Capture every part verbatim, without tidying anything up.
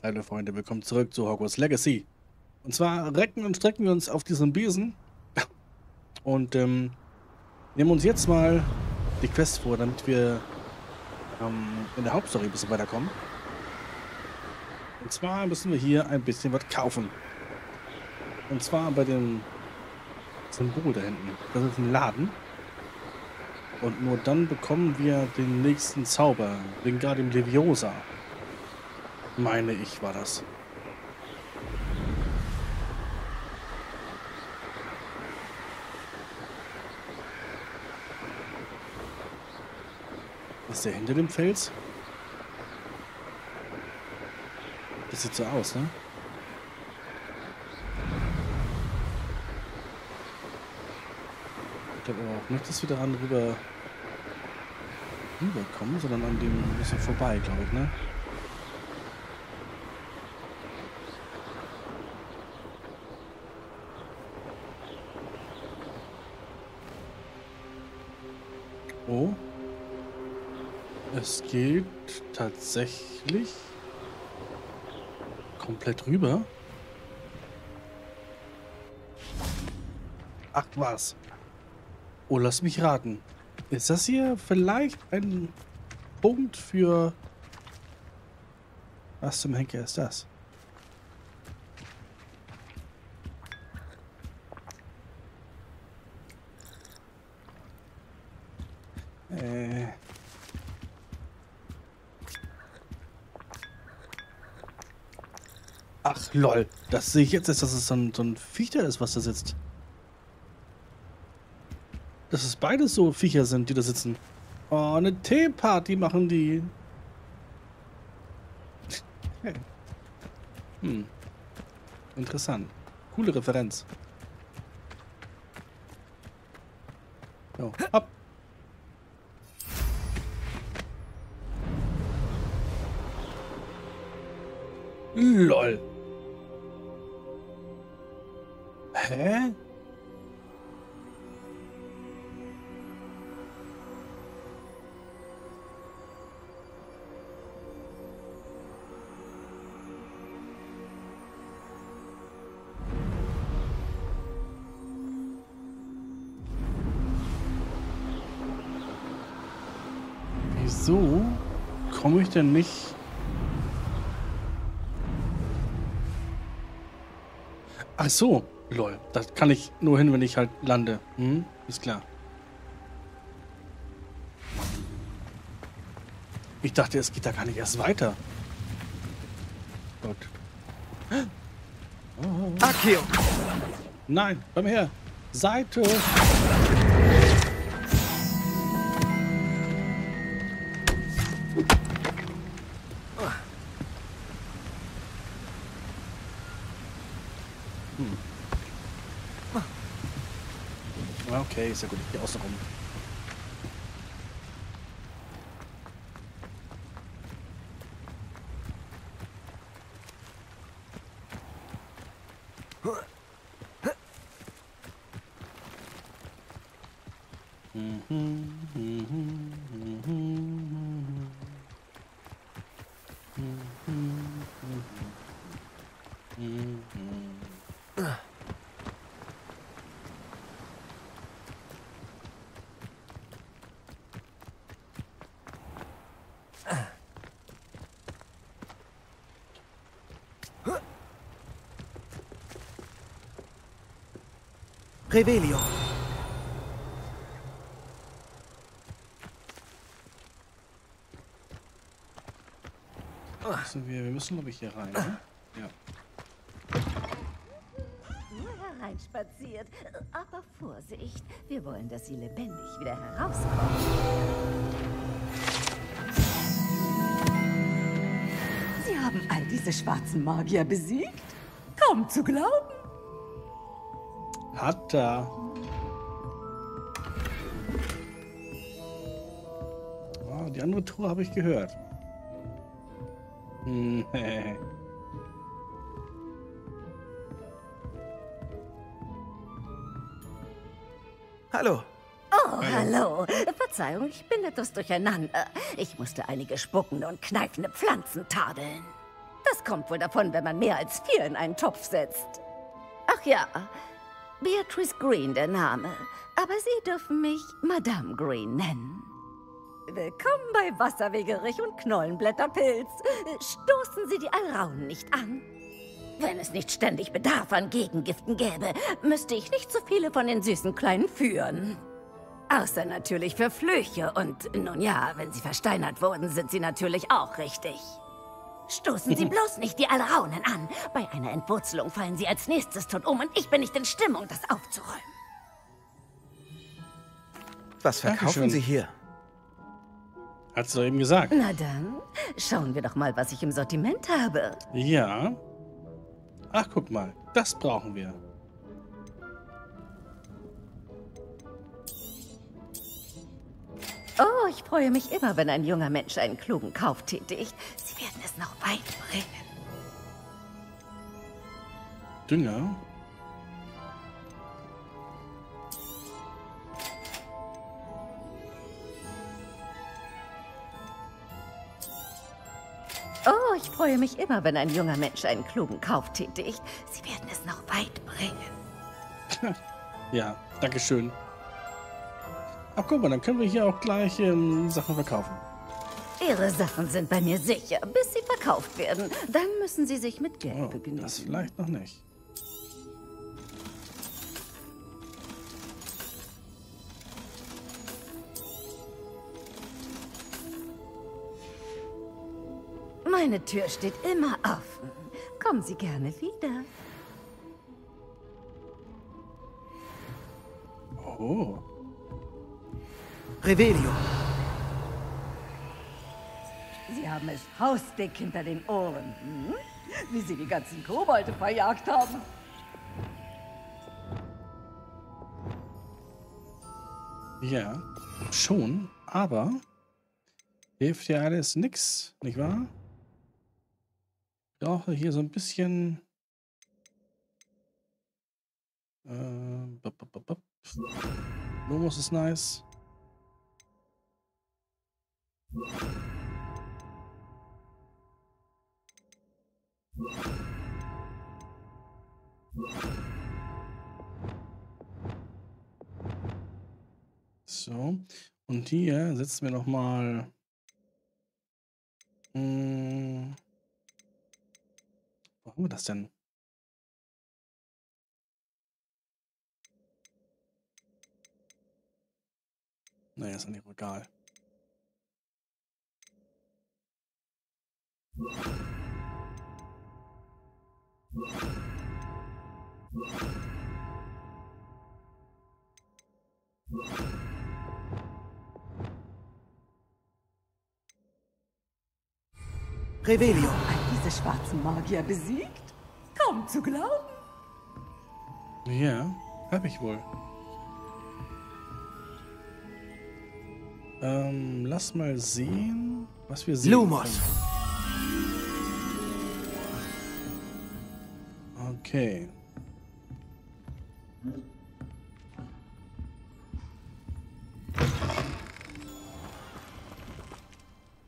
Hallo Freunde, willkommen zurück zu Hogwarts Legacy. Und zwar recken und strecken wir uns auf diesen Besen und ähm, nehmen uns jetzt mal die Quest vor, damit wir ähm, in der Hauptstory ein bisschen weiterkommen. Und zwar müssen wir hier ein bisschen was kaufen. Und zwar bei dem Symbol da hinten. Das ist ein Laden. Und nur dann bekommen wir den nächsten Zauber, den Wingardium Leviosa. Meine ich, war das. Ist der hinter dem Fels? Das sieht so aus, ne? Ich glaube aber auch nicht, dass wir daran rüber rüberkommen, sondern an dem ein bisschen vorbei, glaube ich, ne? Oh. Es geht tatsächlich komplett rüber. Ach was. Oh, lass mich raten. Ist das hier vielleicht ein Punkt für... Was zum Henker ist das? Ach, lol. Das sehe ich jetzt erst, dass es so ein, so ein Viecher ist, was da sitzt. Dass es beides so Viecher sind, die da sitzen. Oh, eine Teeparty machen die. Hm. Interessant. Coole Referenz. So, ab. Lol. Hä? Wieso komme ich denn nicht? Ach so, lol. Das kann ich nur hin, wenn ich halt lande. Hm? Ist klar. Ich dachte, es geht da gar nicht erst weiter. Gott. Oh. Accio! Nein, komm her. Seite. Okay, ist ja gut. Hier außen rum. Revelio. Müssen wir, wir müssen, glaube ich, hier rein, ne? Ja. Ja, reinspaziert. Aber Vorsicht, wir wollen, dass sie lebendig wieder herauskommen. Sie haben all diese schwarzen Magier besiegt? Kaum zu glauben. Hat er. Oh, die andere Tour habe ich gehört. Nee. Hallo. Oh, hallo. hallo. Verzeihung, ich bin etwas durcheinander. Ich musste einige spuckende und kneifende Pflanzen tadeln. Das kommt wohl davon, wenn man mehr als vier in einen Topf setzt. Ach ja, Beatrice Green der Name. Aber Sie dürfen mich Madame Green nennen. Willkommen bei Wasserwegerich und Knollenblätterpilz. Stoßen Sie die Alraunen nicht an. Wenn es nicht ständig Bedarf an Gegengiften gäbe, müsste ich nicht so viele von den süßen Kleinen führen. Außer natürlich für Flüche und, nun ja, wenn sie versteinert wurden, sind sie natürlich auch richtig. Stoßen Sie bloß nicht die Alraunen an. Bei einer Entwurzelung fallen sie als nächstes tot um und ich bin nicht in Stimmung, das aufzuräumen. Was verkaufen Dankeschön. Sie hier? Hat's doch eben gesagt. Na dann, schauen wir doch mal, was ich im Sortiment habe. Ja. Ach, guck mal, das brauchen wir. Oh, ich freue mich immer, wenn ein junger Mensch einen klugen Kauf tätigt. Sie werden es noch weit bringen. Dünger? Oh, ich freue mich immer, wenn ein junger Mensch einen klugen Kauf tätigt. Sie werden es noch weit bringen. Ja, dankeschön. Ach guck mal, dann können wir hier auch gleich ähm, Sachen verkaufen. Ihre Sachen sind bei mir sicher, bis sie verkauft werden. Dann müssen sie sich mit Geld oh, begnügen. Das vielleicht noch nicht. Meine Tür steht immer offen. Kommen Sie gerne wieder. Oh. Revelio. Sie haben es hausdick hinter den Ohren, hm? Wie Sie die ganzen Kobolde verjagt haben. Ja, schon, aber hilft ja alles nix, nicht wahr? Ich brauche hier so ein bisschen. Äh, bop, bop, bop, bop. Lumos ist nice. So, und hier setzen wir nochmal hm, wo haben wir das denn? Naja, ist an dem Regal. Revelio hat diese schwarzen Magier besiegt? Kaum zu glauben. Ja, hab ich wohl. Ähm, lass mal sehen, was wir sehen. Lumos. Können. Okay.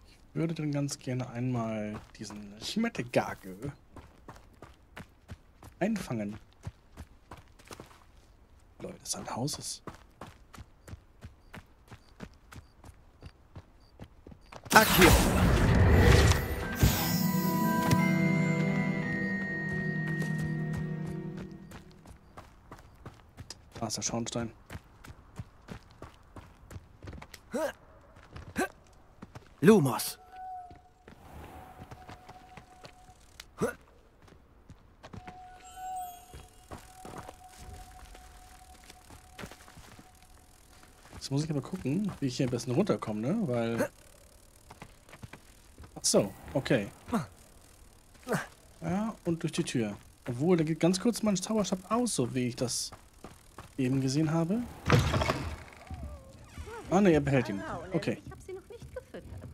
Ich würde dann ganz gerne einmal diesen Schmettergagel einfangen. Leute, das ist ein Haus. Accio. Da ist der Schornstein. Lumos. Jetzt muss ich aber gucken, wie ich hier am besten runterkomme, ne? Weil. Ach so, okay. Ja, und durch die Tür. Obwohl, da geht ganz kurz mein Zauberstab aus, so wie ich das eben gesehen habe. Ah ne, er behält ihn. Okay. Ich habe sie noch nicht gefüttert.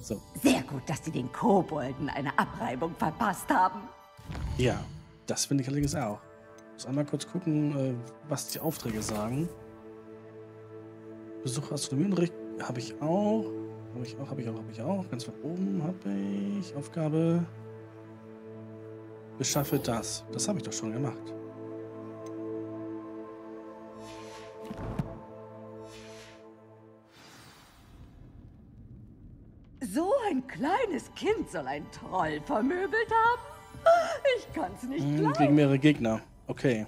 So. Sehr gut, dass Sie den Kobolden eine Abreibung verpasst haben. Ja, das finde ich allerdings auch. Ich muss einmal kurz gucken, was die Aufträge sagen. Besuch Astronomieunterricht habe ich auch. Habe ich auch, habe ich auch, habe ich auch. Ganz weit oben habe ich Aufgabe. Beschaffe das. Das habe ich doch schon gemacht. So ein kleines Kind soll ein Troll vermöbelt haben? Ich kann's nicht hm, glauben. Gegen mehrere Gegner. Okay.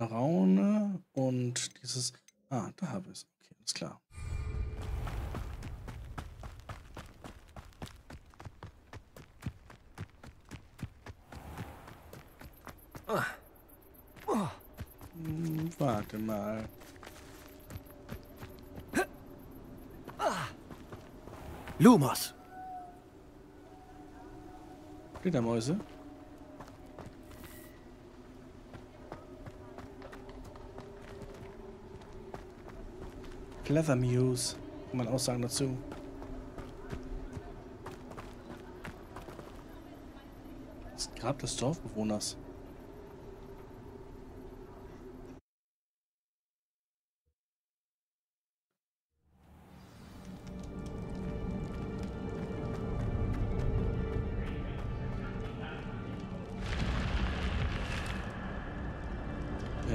Raune und dieses... Ah, da habe ich es. Okay, ist klar. Oh. Oh. Hm, warte mal. Lumos. Fledermäuse. Clever Muse, kann man Aussagen dazu. Das Grab des Dorfbewohners.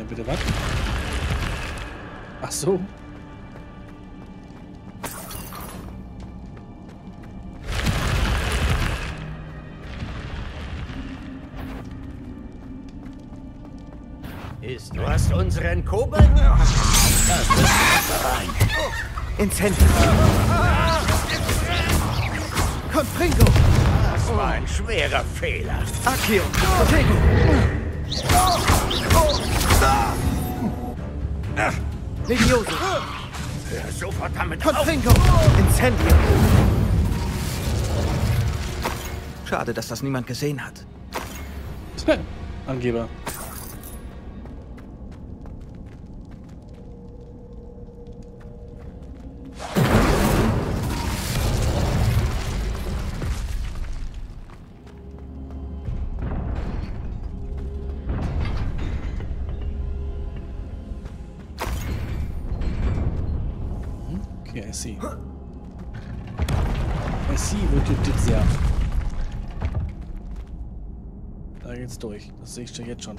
Bitte was? Ach so. Ist du hast unseren Kobold? Das ist rein. Incendio. Confringo. Das war ein schwerer Fehler. Accio. Protego. Leviosa. Hör sofort damit auf. Confringo. Incendio. Schade, dass das niemand gesehen hat. Angeber. Durch. Das sehe ich schon jetzt schon.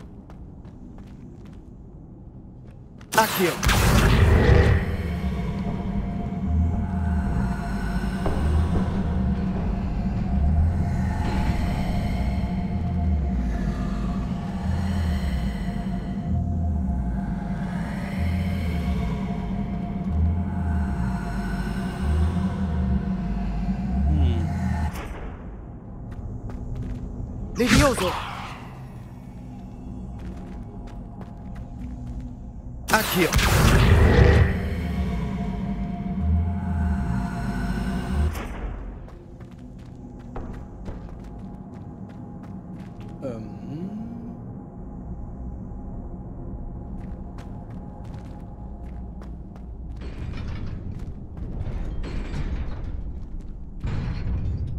Ach hier. Hm. Levioso. Hier. Ähm.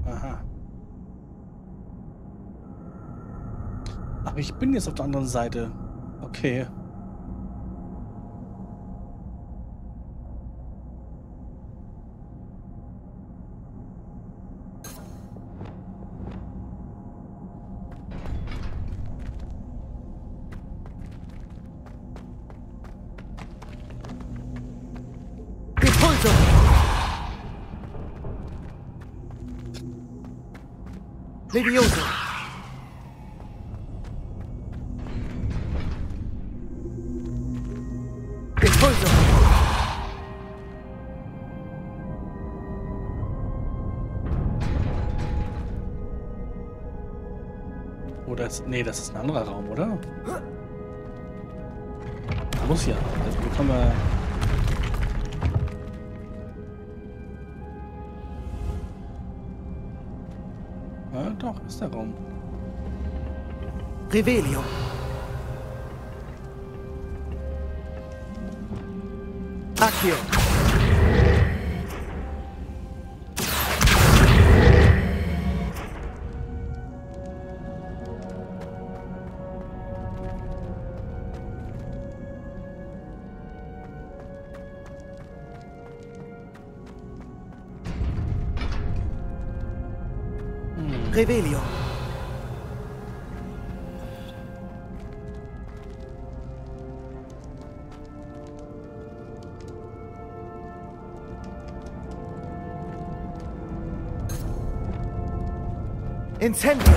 Aha. Ach, ich bin jetzt auf der anderen Seite. Okay. Leviosa. Expulso. Oh, das, nee, das ist ein anderer Raum, oder? Muss ja. Also bekommen wir... Doch, ist der Raum. Revelio. Accio. Revelio. Incendio.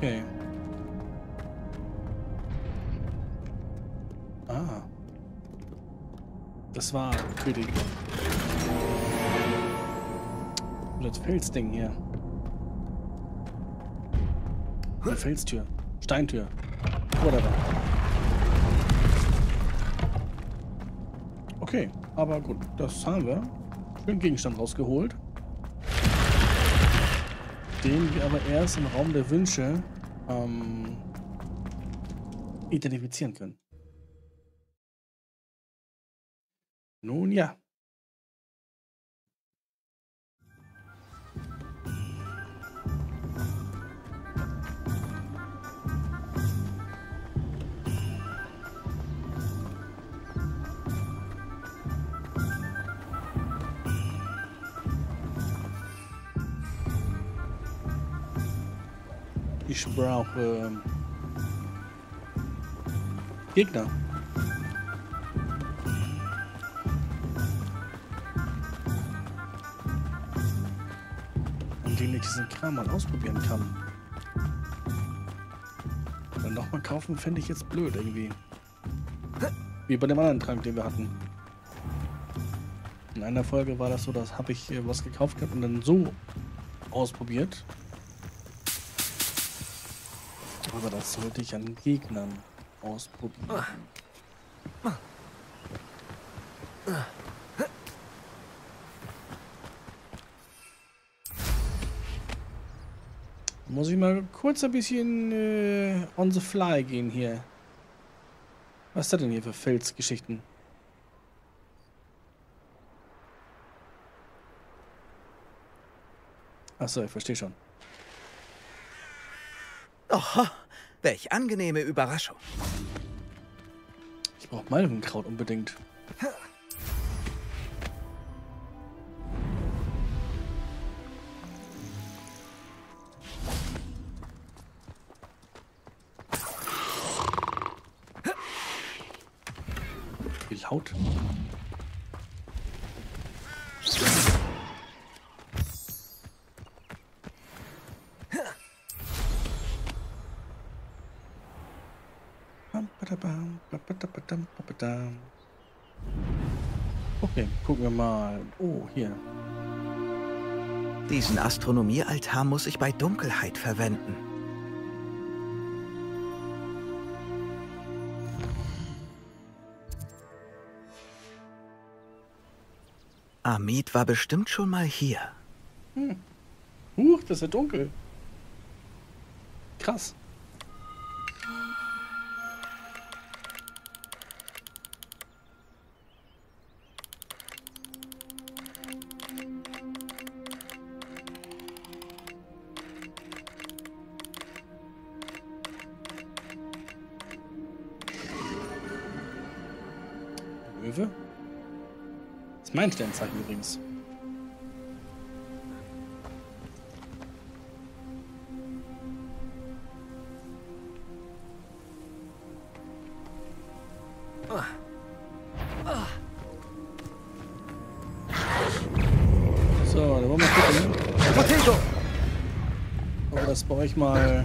Okay. Ah. Das war für die... Das Felsding hier. Eine Felstür. Steintür. Whatever. Okay, aber gut. Das haben wir. Schönen Gegenstand rausgeholt. Den wir aber erst im Raum der Wünsche ähm, identifizieren können. Nun ja. Ich brauche ähm, Gegner. An denen ich diesen Kram mal ausprobieren kann. Dann nochmal kaufen fände ich jetzt blöd irgendwie. Wie bei dem anderen Trank, den wir hatten. In einer Folge war das so, dass habe ich äh, was gekauft gehabt und dann so ausprobiert. Aber das sollte ich an Gegnern ausprobieren. Muss ich mal kurz ein bisschen äh, on the fly gehen hier. Was ist das denn hier für Felsgeschichten? Achso, ich verstehe schon. Oho, welch angenehme Überraschung. Ich brauche Malvenkraut unbedingt. Wie laut. Okay, gucken wir mal. Oh, hier. Diesen Astronomiealtar muss ich bei Dunkelheit verwenden. Amit war bestimmt schon mal hier. Hm. Huch, das ist ja dunkel. Krass. Das ist mein Sternzeichen übrigens. So, da wollen wir gucken. Protego! Oh, das brauche ich mal.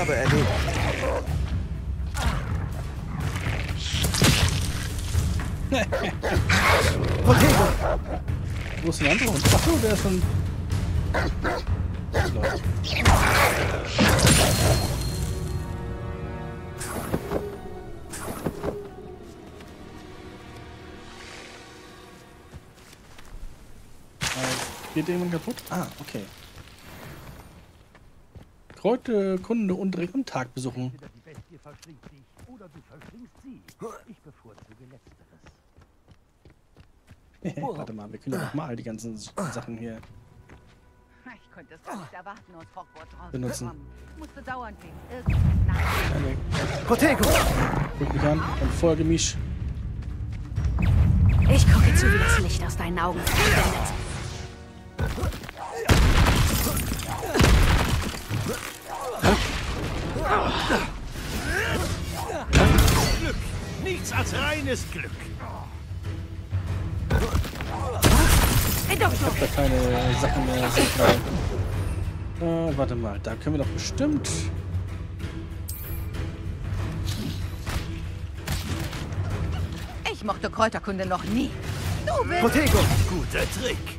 Aufgabe erledigt. Protego! Wo ist der andere? Ach so, der ist schon... Das läuft. Geht irgendwann kaputt? Ah, okay. Kräute, Kunde und direkt am Tag besuchen. Warte mal, wir können doch mal die ganzen Sachen hier benutzen. Protego! Guck mich an und folge mich. Ich gucke zu, wie das Licht aus deinen Augen verblendet. Glück. Nichts als reines Glück. Ich hab da keine Sachen mehr. Äh, warte mal, da können wir doch bestimmt. Ich mochte Kräuterkunde noch nie. Du bist Protego. Guter Trick.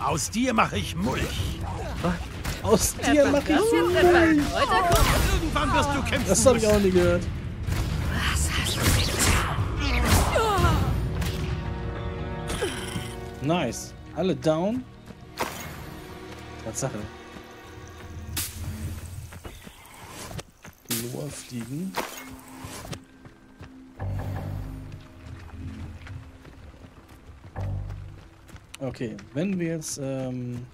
Aus dir mache ich Mulch. Aus dir mache ich Mulch. Irgendwann wirst du kämpfen. Das habe ich auch nie gehört. Was hast du getan? Nice. Alle down. Tatsache. Die Lohr fliegen. Okay, wenn wir jetzt ähm,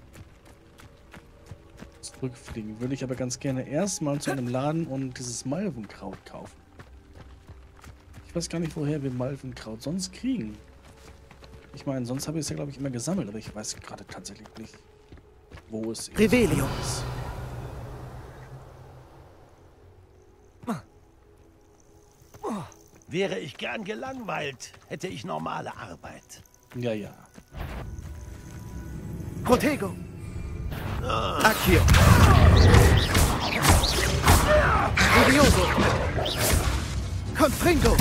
zurückfliegen, würde ich aber ganz gerne erstmal zu einem Laden und dieses Malvenkraut kaufen. Ich weiß gar nicht, woher wir Malvenkraut sonst kriegen. Ich meine, sonst habe ich es ja, glaube ich, immer gesammelt, aber ich weiß gerade tatsächlich nicht, wo es ist. Revelio. Wäre ich gern gelangweilt, hätte ich normale Arbeit. Ja, ja. Protego! Accio! Leviosa! Confringo!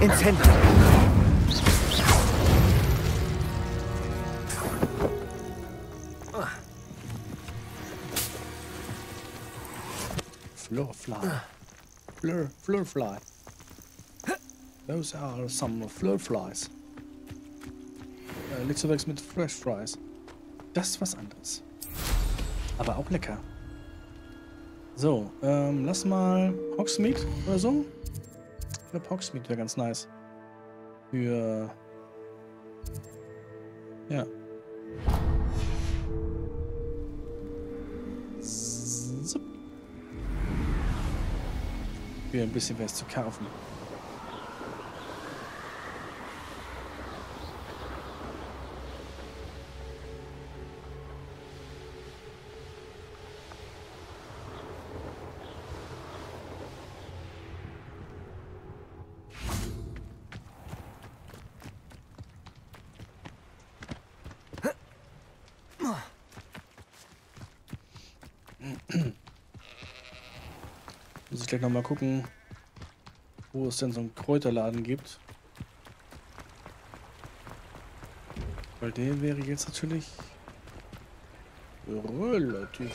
Incendio! Floorfly. Fleur, floorfly. Those are some floorflies. Lixovex mit Fresh Fries. Das ist was anderes. Aber auch lecker. So, ähm, lass mal Hogsmeade oder so. Ich glaube, Hogsmeade wäre ganz nice. Für... Ja. So. Für ein bisschen was zu kaufen. Muss ich gleich nochmal gucken, wo es denn so einen Kräuterladen gibt. Weil der wäre jetzt natürlich relativ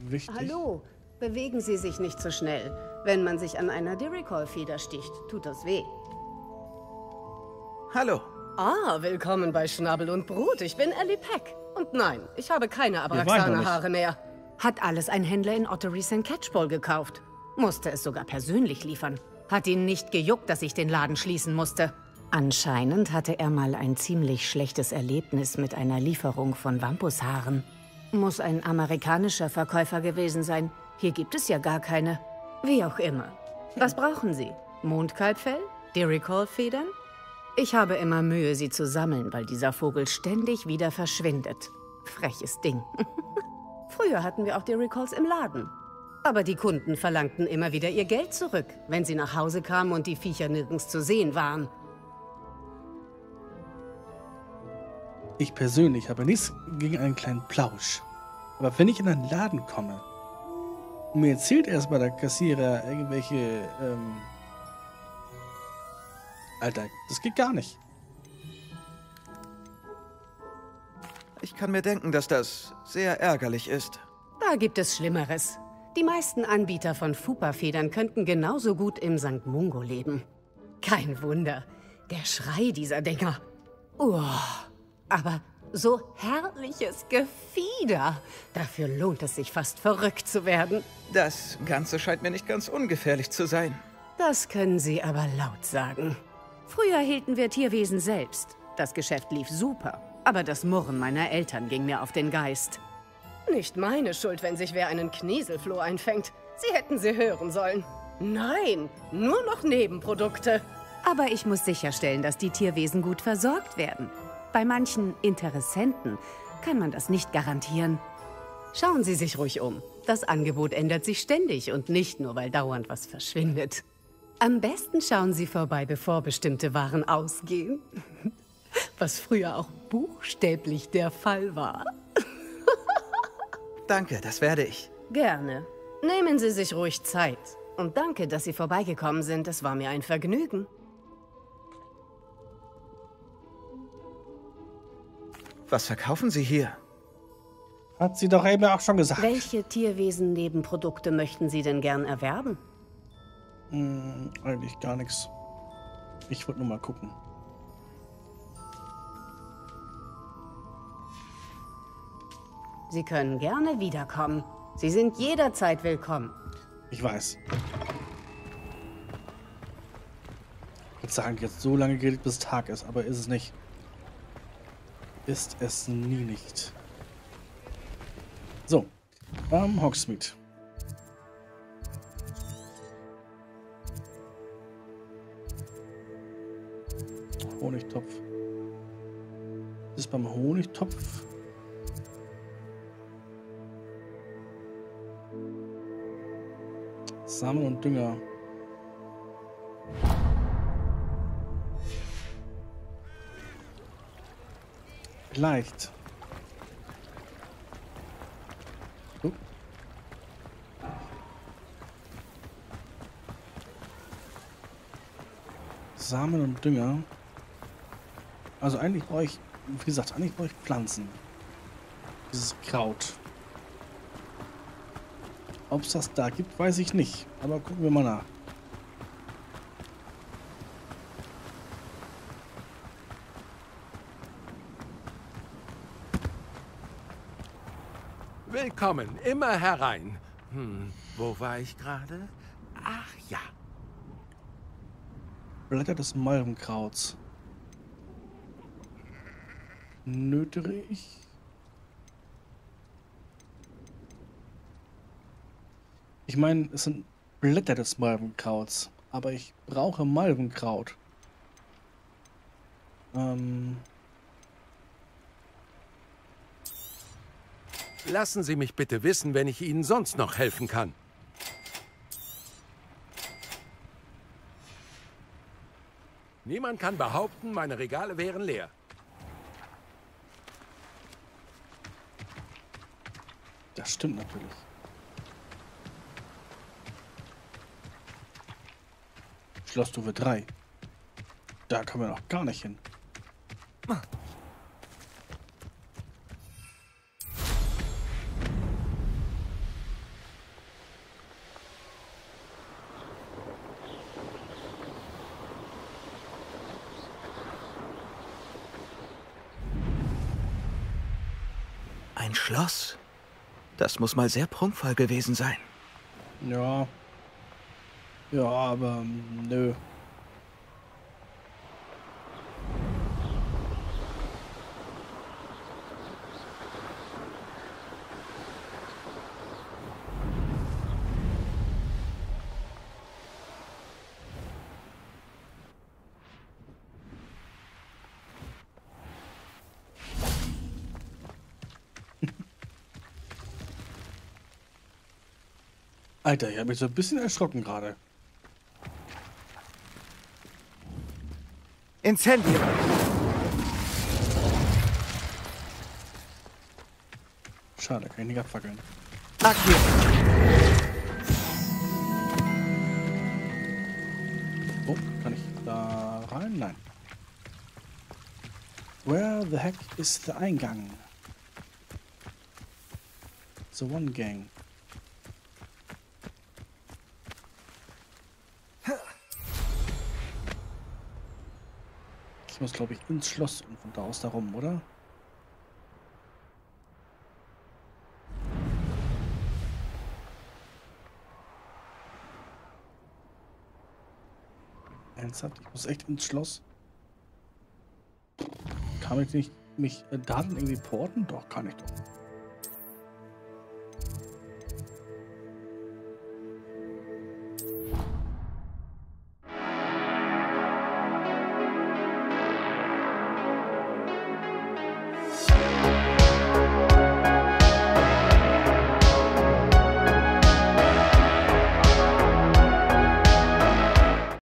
wichtig. Hallo, bewegen Sie sich nicht so schnell. Wenn man sich an einer Recall-Feder sticht, tut das weh. Hallo. Ah, willkommen bei Schnabel und Brut. Ich bin Ellie Peck. Und nein, ich habe keine Abraxana-Haare mehr. Hat alles ein Händler in Ottery Sankt Catchball gekauft. Musste es sogar persönlich liefern. Hat ihn nicht gejuckt, dass ich den Laden schließen musste. Anscheinend hatte er mal ein ziemlich schlechtes Erlebnis mit einer Lieferung von Wampushaaren. Muss ein amerikanischer Verkäufer gewesen sein. Hier gibt es ja gar keine. Wie auch immer. Was brauchen Sie? Mondkalbfell? Die Recall-Federn? Ich habe immer Mühe, sie zu sammeln, weil dieser Vogel ständig wieder verschwindet. Freches Ding. Früher hatten wir auch die Recalls im Laden. Aber die Kunden verlangten immer wieder ihr Geld zurück, wenn sie nach Hause kamen und die Viecher nirgends zu sehen waren. Ich persönlich habe nichts gegen einen kleinen Plausch. Aber wenn ich in einen Laden komme und mir erzählt erstmal der Kassierer irgendwelche, ähm... Alter, das geht gar nicht. Ich kann mir denken, dass das sehr ärgerlich ist. Da gibt es Schlimmeres. Die meisten Anbieter von Fupa-Federn könnten genauso gut im Sankt Mungo leben. Kein Wunder. Der Schrei dieser Dinger. Uah. Aber so herrliches Gefieder. Dafür lohnt es sich fast, verrückt zu werden. Das Ganze scheint mir nicht ganz ungefährlich zu sein. Das können Sie aber laut sagen. Früher hielten wir Tierwesen selbst. Das Geschäft lief super. Aber das Murren meiner Eltern ging mir auf den Geist. Nicht meine Schuld, wenn sich wer einen Knieselfloh einfängt. Sie hätten sie hören sollen. Nein, nur noch Nebenprodukte. Aber ich muss sicherstellen, dass die Tierwesen gut versorgt werden. Bei manchen Interessenten kann man das nicht garantieren. Schauen Sie sich ruhig um. Das Angebot ändert sich ständig und nicht nur, weil dauernd was verschwindet. Am besten schauen Sie vorbei, bevor bestimmte Waren ausgehen. Was früher auch buchstäblich der Fall war. Danke, das werde ich. Gerne. Nehmen Sie sich ruhig Zeit. Und danke, dass Sie vorbeigekommen sind. Es war mir ein Vergnügen. Was verkaufen Sie hier? Hat sie doch eben auch schon gesagt. Welche Tierwesen-Nebenprodukte möchten Sie denn gern erwerben? Hm, eigentlich gar nichts. Ich wollte nur mal gucken. Sie können gerne wiederkommen. Sie sind jederzeit willkommen. Ich weiß. Ich würde sagen, jetzt so lange gilt, bis Tag ist, aber ist es nicht. Ist es nie nicht. So. Ähm, Hogsmeade. Honigtopf. Ist beim Honigtopf. Samen und Dünger. Leicht. Uh. Samen und Dünger. Also eigentlich brauche ich, wie gesagt, eigentlich brauche ich Pflanzen. Dieses Kraut. Ob es das da gibt, weiß ich nicht. Aber gucken wir mal nach. Willkommen, immer herein. Hm, wo war ich gerade? Ach ja. Blätter des Malvenkrauts. Nötere ich? Ich meine, es sind Blätter des Malvenkrauts, aber ich brauche Malvenkraut. Ähm Lassen Sie mich bitte wissen, wenn ich Ihnen sonst noch helfen kann. Niemand kann behaupten, meine Regale wären leer. Das stimmt natürlich. Schlossstufe drei. Da kommen wir noch gar nicht hin. Ein Schloss? Das muss mal sehr prunkvoll gewesen sein. Ja. Ja, aber nö. Alter, ich habe mich so ein bisschen erschrocken gerade. Incendio! Schade, kann ich nicht abfackeln. Accio! Oh, kann ich da rein? Nein. Where the heck is the Eingang? The one gang. Ich muss, glaube ich, ins Schloss und von da aus da rum, oder? Ernsthaft? Ich muss echt ins Schloss? Kann ich nicht mich äh, Daten irgendwie porten? Doch, kann ich doch.